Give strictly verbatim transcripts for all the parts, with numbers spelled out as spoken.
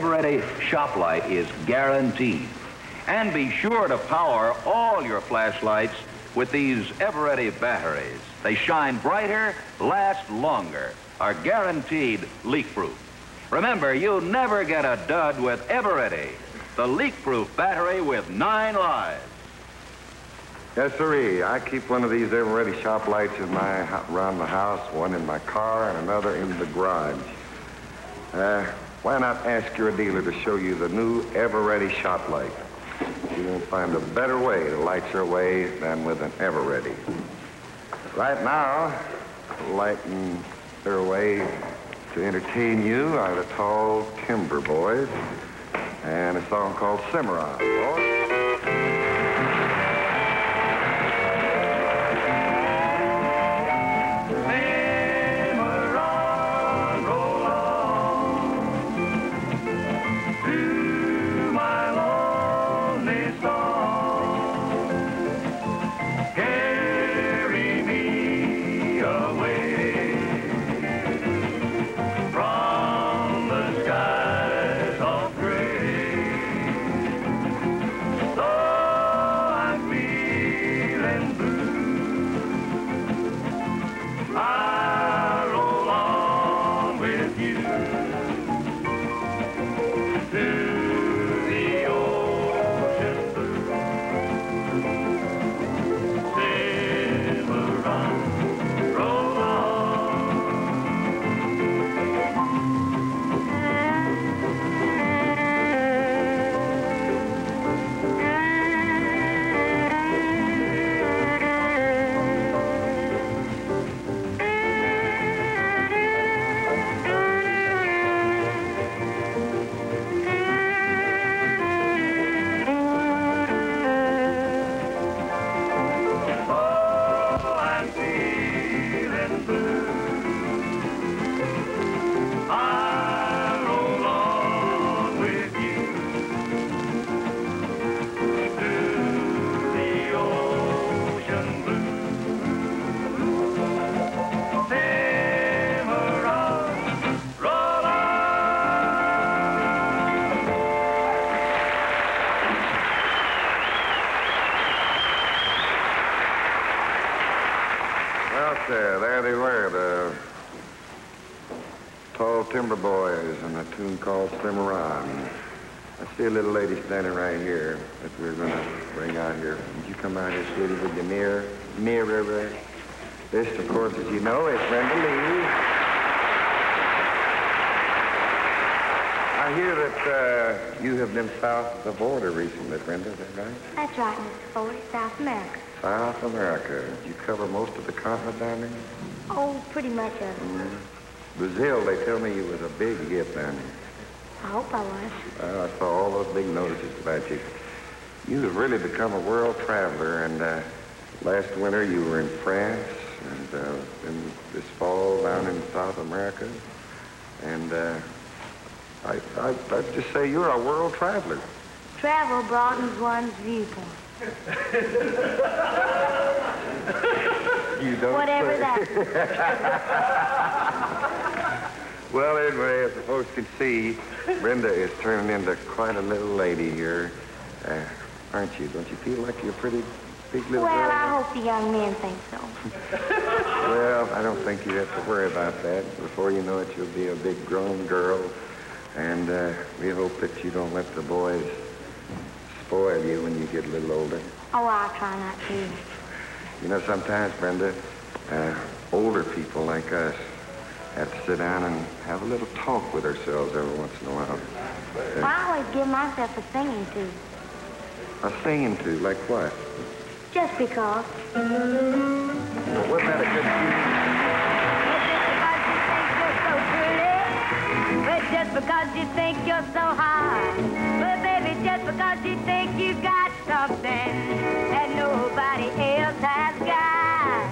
Eveready Shoplight is guaranteed. And be sure to power all your flashlights with these Eveready batteries. They shine brighter, last longer, are guaranteed leak-proof. Remember, you never get a dud with Eveready, the leak-proof battery with nine lives. Yes, sirree. I keep one of these Eveready shop lights in my, around the house, one in my car and another in the garage. Uh, why not ask your dealer to show you the new Eveready shop light? You won't find a better way to light your way than with an Eveready. Right now, to lighten their way to entertain you are the Tall Timber Boys and a song called Cimarron. Boys. Timber Boys and a tune called Cimarron. I see a little lady standing right here that we're going to bring out here. Would you come out here, sweetie, with your mirror, mirror? This, of course, as you know, is Brenda Lee. I hear that uh, you have been south of the border recently, Brenda, is that right? That's right, Mister Foley, South America. South America. Did you cover most of the continent down there? Oh, pretty much of it. Mm-hmm. Brazil, they tell me you was a big hit down there. I hope I was. Uh, I saw all those big notices about you. You have really become a world traveler, and uh, last winter you were in France, and uh, in this fall down in South America. And uh, I, I, I'd just say you're a world traveler. Travel broadens one's viewpoint. You don't Whatever say. That is. Well, anyway, as the folks can see, Brenda is turning into quite a little lady here. Uh, aren't you? Don't you feel like you're a pretty big little well, girl? Well, I hope the young men think so. Well, I don't think you have to worry about that. Before you know it, you'll be a big grown girl. And uh, we hope that you don't let the boys spoil you when you get a little older. Oh, I'll try not to. You know, sometimes, Brenda, uh, older people like us have to sit down and have a little talk with ourselves every once in a while. Uh, I always give myself a singing to. A singing to? Like what? Just because. Well, wasn't that a good tune? But just because you think you're so pretty, but just because you think you're so hot, but baby, just because you think you got something that nobody else has got.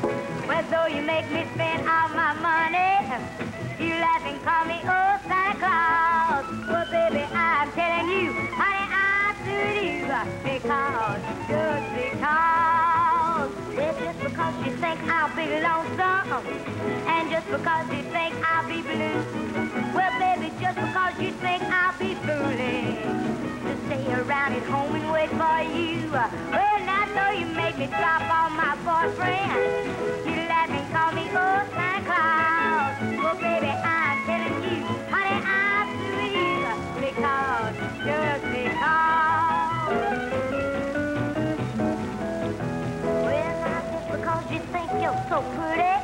Well, though you make me spend all my money, you laugh and call me old Santa Claus. Well, baby, I'm telling you, honey, I'm through to you. Because, just because. Well, just because you think I'll be lonesome, and just because you think I'll be blue. Well, baby, just because you think I'll be foolish to stay around at home and wait for you. Well, now though you make me drop on my boyfriend, you laugh and call me old Santa Claus. Well, baby, I'm telling you, honey, I'm through you, because, just because. Well, not just because you think you're so pretty.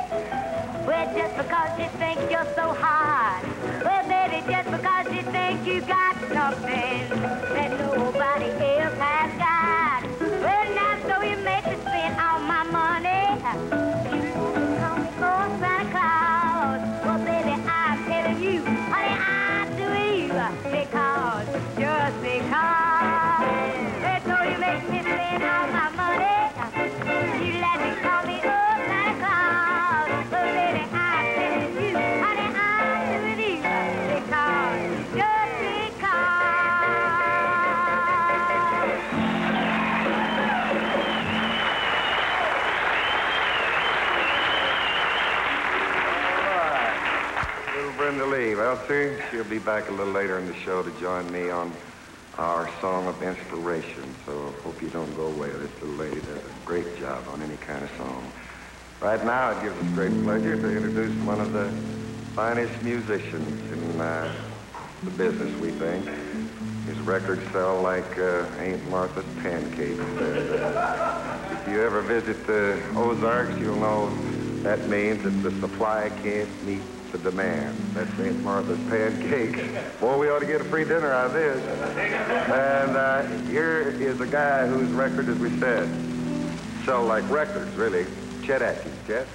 Well, just because you think you're so hard. Well, baby, just because you think you got something that nobody else has got. Well, now, so you make me spend all my money. You call me old Santa Claus. Well, baby, I'm telling you, honey, I do you. Because, just because. Well, so you make me spend all my money. You let me call me old Santa Claus. Well, baby, I'm telling you, honey, I'm telling you. Because, just because. Little Brenda Lee. Well, see, she'll be back a little later in the show to join me on our song of inspiration. So hope you don't go away. This little lady does a great job on any kind of song. Right now, it gives us great pleasure to introduce one of the finest musicians in uh, the business, we think. His records sell like uh, Aunt Martha's pancakes. And, uh, if you ever visit the Ozarks, you'll know that means that the supply can't meet the demand. That's Aunt Martha's pancakes. Boy, we ought to get a free dinner out of this. And uh, here is a guy whose record, as we said, sell like records, really. Chet Atkins. Chet?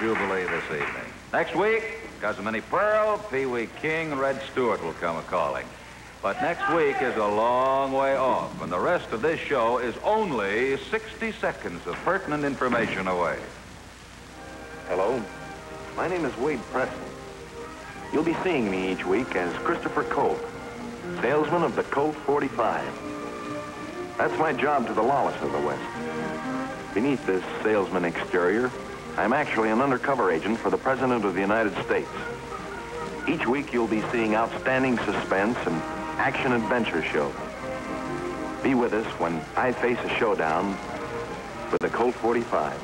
Jubilee this evening. Next week, Cousin Minnie Pearl, Pee Wee King, Red Stewart will come a-calling. But next week is a long way off, and the rest of this show is only sixty seconds of pertinent information away. Hello. My name is Wade Preston. You'll be seeing me each week as Christopher Colt, salesman of the Colt forty-five. That's my job to the lawless of the West. Beneath this salesman exterior, I'm actually an undercover agent for the President of the United States. Each week, you'll be seeing outstanding suspense and action-adventure shows. Be with us when I face a showdown with the Colt forty-five.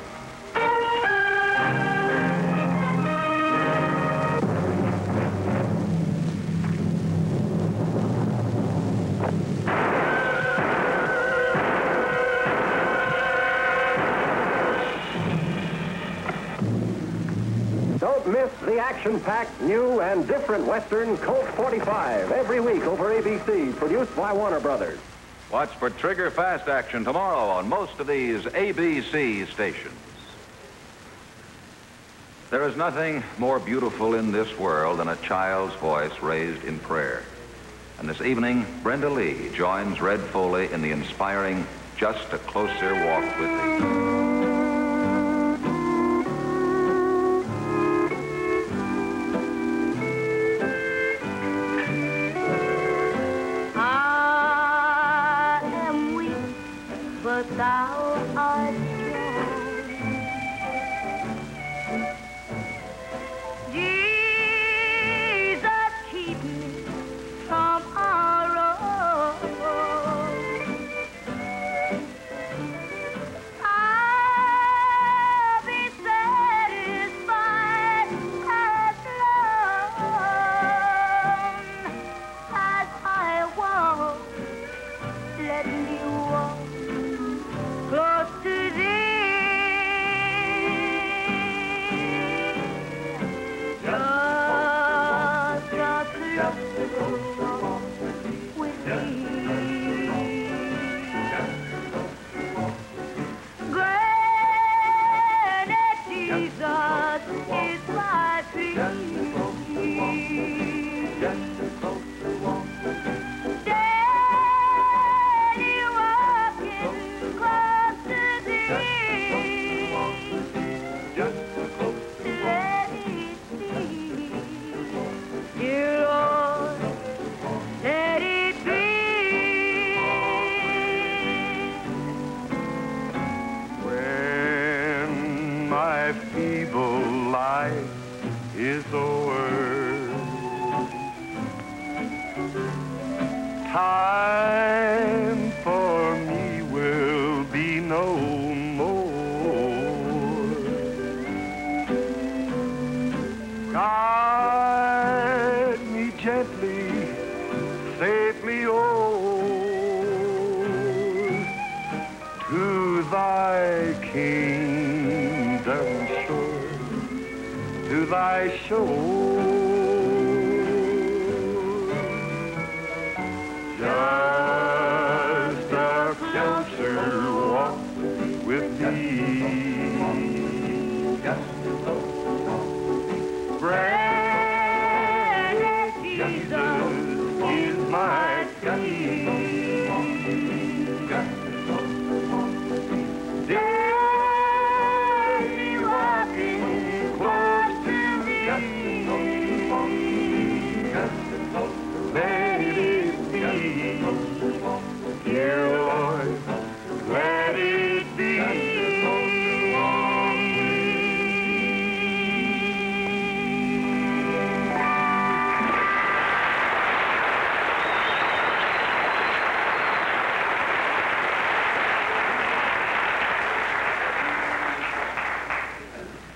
Action-packed, new and different Western Colt forty-five every week over A B C, produced by Warner Brothers. Watch for trigger fast action tomorrow on most of these A B C stations. There is nothing more beautiful in this world than a child's voice raised in prayer. And this evening, Brenda Lee joins Red Foley in the inspiring Just a Closer Walk with Thee.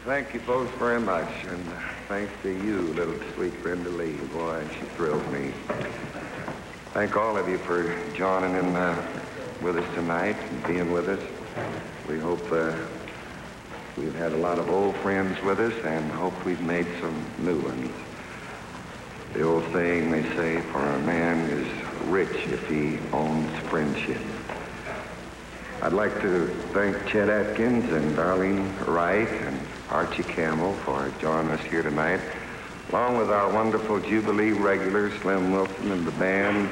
Thank you both very much, and thanks to you, little sweet Brenda Lee. Boy, she thrilled me. Thank all of you for joining in uh, with us tonight and being with us. We hope uh, we've had a lot of old friends with us and hope we've made some new ones. The old saying they say for a man is rich if he owns friendship. I'd like to thank Chet Atkins and Darlene Wright and Archie Campbell for joining us here tonight, along with our wonderful Jubilee regulars, Slim Wilson and the band,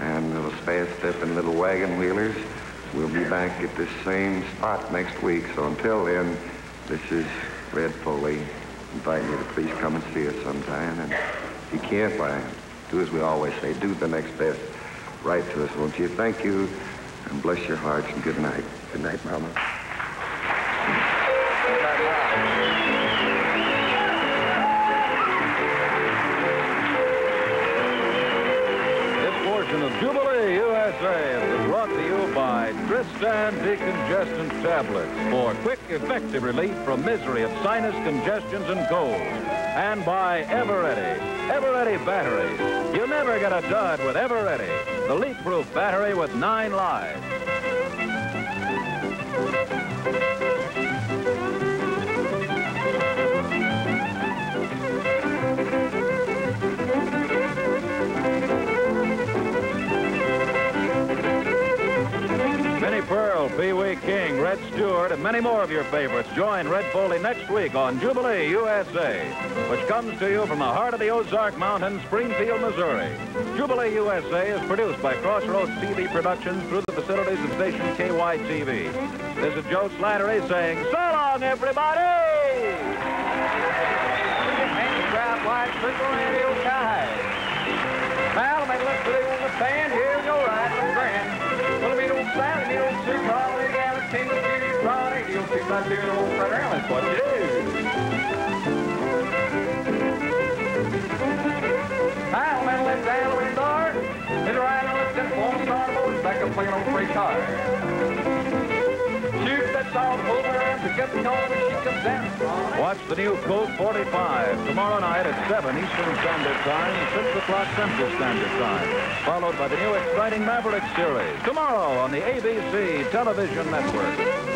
and Little Fast Step and Little Wagon Wheelers. We'll be back at this same spot next week, so until then, this is Red Foley inviting you to please come and see us sometime, and if you can't, why, do as we always say, do the next best. Write to us, won't you? Thank you, and bless your hearts, and good night. Good night, Mama. Of Jubilee U S A was brought to you by Dristan decongestant tablets for quick, effective relief from misery of sinus congestions and colds, and by Eveready, Eveready batteries. You never get a dud with Eveready, the leak-proof battery with nine lives. Pearl Pearl, Pee Wee King, Red Stewart, and many more of your favorites. Join Red Foley next week on Jubilee U S A, which comes to you from the heart of the Ozark Mountains, Springfield, Missouri. Jubilee U S A is produced by Crossroads T V Productions through the facilities of station K Y T V. This is Joe Slattery saying, so long, everybody! Now, let me look blue on the fan. Here we go, right from Grand. Well, if you don't slide, if you don't see Carl, you got a team of beauty product. You don't see my doing old Fred Allen. That's what you do. Now, let me let down with dark. It's right on the tip, won't start a motor back up playing on free car. Shoot, that's all over and pick up the car when she comes down. Watch the new Colt forty-five tomorrow night at seven Eastern Standard Time, six o'clock Central Standard Time, followed by the new exciting Mavericks series tomorrow on the A B C Television Network.